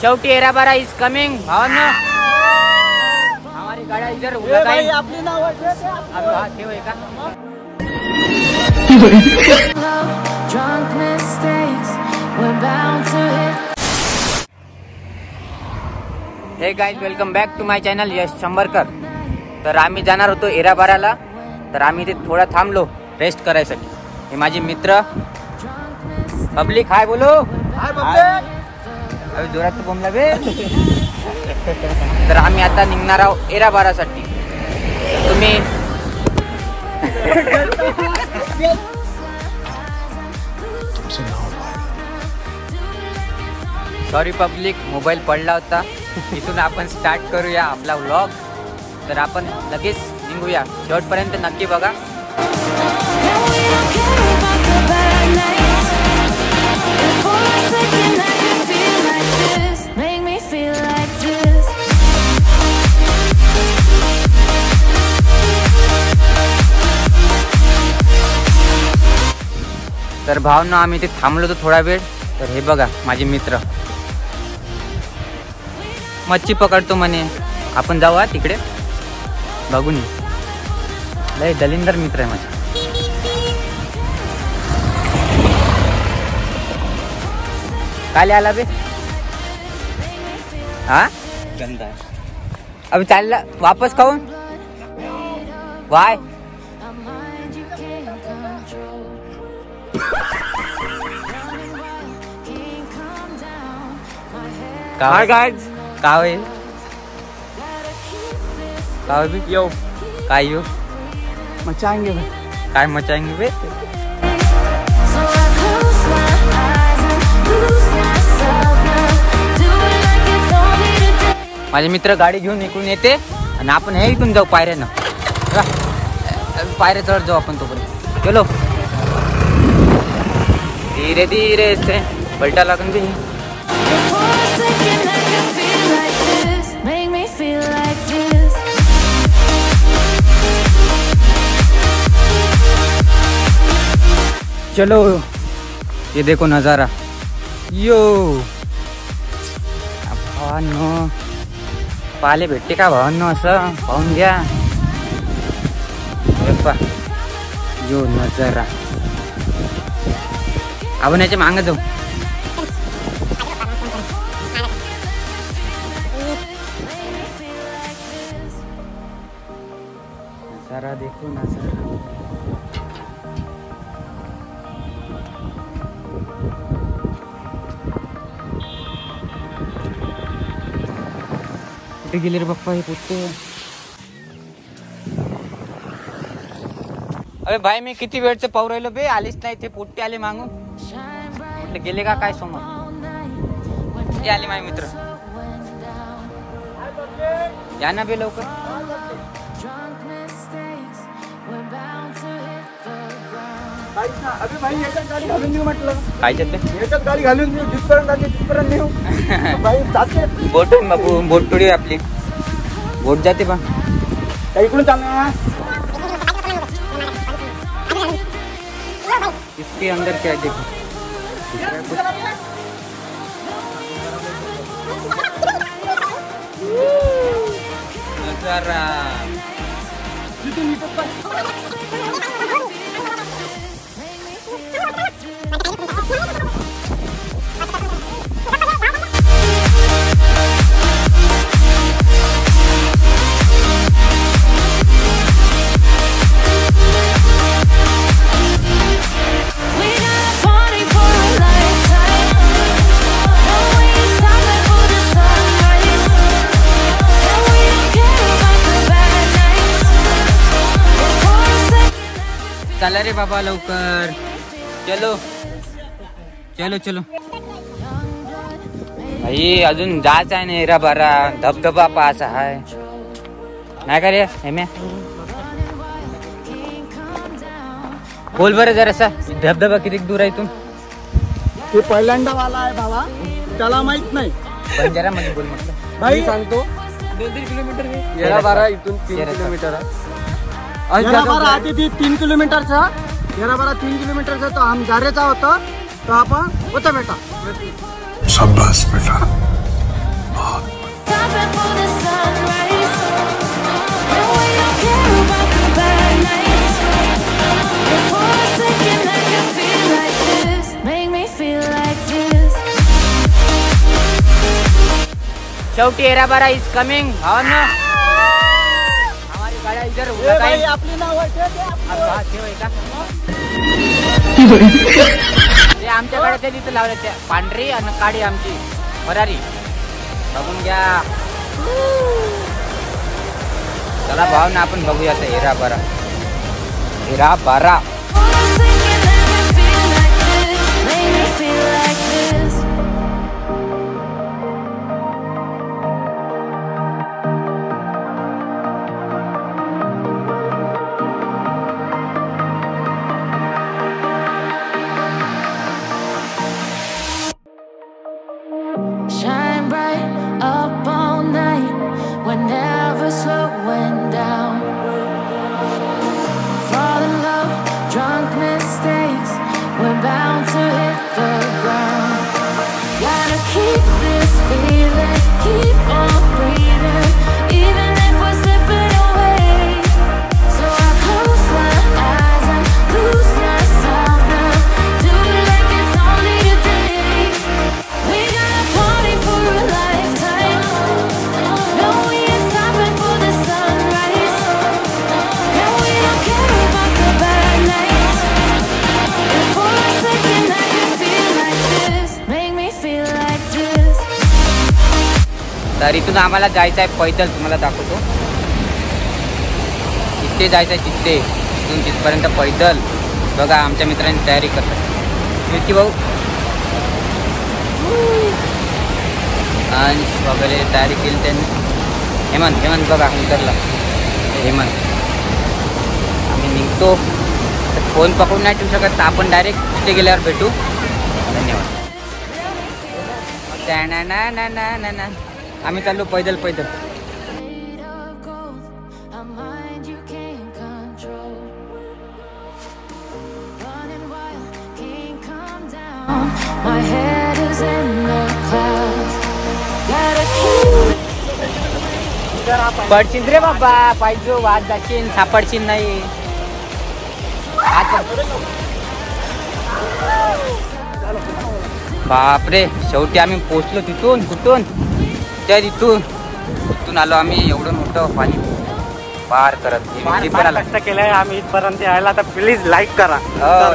शेवटी येलाबारा is coming भावांनो। हमारी गाड्या इधर उलगाई आपली नाव आहे का। Hey guys, welcome back to my channel Yash Shambharkar. तर आम्ही जाणार होतो येलाबाराला, तर आम्ही इथे थोडा थांबलो रेस्ट करायसाठी। हे माझे मित्र पब्लिक, हाय बोलो। हाय पब्लिक, अरे जोरात तो बोमला बे। तर आम्ही आता निघणार आहोत येलाबारासाठी। तुम्ही सॉरी पब्लिक, मोबाईल पडला होता। इथून आपण स्टार्ट करूया आपला व्लॉग। तर आपण लगेच निघूया, शेवटपर्यंत नक्की बघा। तर भावना आम्ही इथे थांबलो होतो थोडा वेळ। तर हे बघा माझे मित्र मच्छी पकडतो म्हणे। आपण जाऊया तिकडे बघून। लय दलिंदर मित्र आहे माझा। काल आला बे हा गंदा। अब चालला वापस खाऊन वाय। हाय गाइस, कावे कावे भी यो कायो मचाएंगे बे। काय मचाएंगे बे। माझे मित्र गाडी घेऊन इकडून येते आणि आपण हे इथून जाऊ पायऱ्यानं। पायऱ्या चढ जाऊ आपण तोपर्यंत। चलो धीरे धीरे से पलटा लागून बी। चलो ये देखो नज़ारा यो। भावांनो पाले भेटते का भावांनो, असं पाहून घ्या। यो नजारा आपण याच्या मागे जाऊ। नजारा देखो नजारा। गेले रे बाप्पा हे पुत्ते। अरे भाई मी किती वेळचं पाहू राहिलो बे, आलीच नाही। ते पोट्टे आले मागून, कुठे गेले का काय समोर। ते आले माझे मित्र, या ना बे लवकर। अबे भाई याच्यात गाडी घालून देऊ म्हटलं। कायच्यात बे याच्यात गाडी घालून देऊ। जितपर्यंत आले तिथपर्यंत नेऊ भाई। जाते बोट बाबू, बोट तोडी आपली बोट जाते बा। काय इकडून चालणार इसके अंदर काय देखो। नजारा तिथून मी पप्पा। चला रे बाबा लवकर, चलो चलो चलो भाई। अजून जायचं आहे ना येलाबारा, धबधबा पास आहे नाही का रे हेमे? बोल बरं जरासा, धबधबा किती दूर आहे इथून? ते पहिल्यांदा वाला आहे बाबा, त्याला माहित नाही। बंजारा मध्ये बोल म्हटलं भाई। सांगतो 2-3 किलोमीटर आहे येलाबारा इथून। 3 किलोमीटर आहे येलाबारा। आधी ती 3 किलोमीटरचा येलाबारा 3 किलोमीटरचा तो हम जारेचा होता। तो आप होता बेटा, शाबाश बेटा, शेवटी येलाबारा इज कमिंग ना। हमारी गाड्या इधर आपली नाव ते आमच्याकडे ते तिथे लावले त्या पांढरी आणि काळी आमची फरारी बघून घ्या। चला भावना आपण बघूया आता येलाबारा येलाबारा तर इथून आम्हाला जायचं आहे पैदल। तुम्हाला दाखवतो इथे जायचं आहे तिथे इथून तिथपर्यंत पैदल। बघा आमच्या मित्रांनी तयारी करतात भाऊ आणि वगैरे तयारी केली त्यांनी। हेमंत हेमंत बघा उतरला हेमंत। आम्ही निघतो फोन पकडून नाही ठेवू शकत, आपण डायरेक्ट तिथे गेल्यावर भेटू। धन्यवाद। ना ना ना ना ना ना आम्ही चाललो पैदल पैदल। पडचिन रे बाबा पाहिजे वाद दाखीन सापडचिन नाही। बापरे शेवटी आम्ही पोहोचलो तिथून कुठून त्या तिथून आलो आम्ही। एवढं मोठं पाणी पार करत कष्ट केलंय आम्ही इथपर्यंत यायला। तर प्लीज लाईक करा,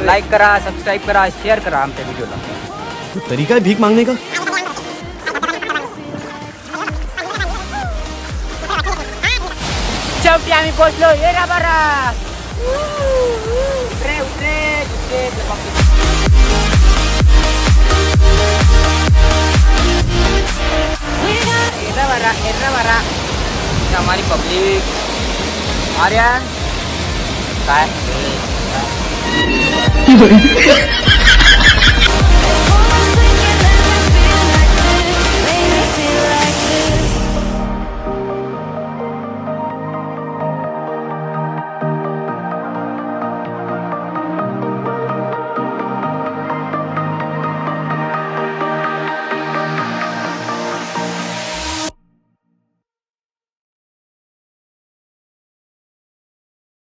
लाईक करा, सबस्क्राईब करा, शेअर करा आमच्या व्हिडिओला। तरी काय भीक मागणे का? शेवटी आम्ही पोहोचलो येलाबारा। उतरे उतरे येलाबारा हमारी पब्लिक। आर्यन काय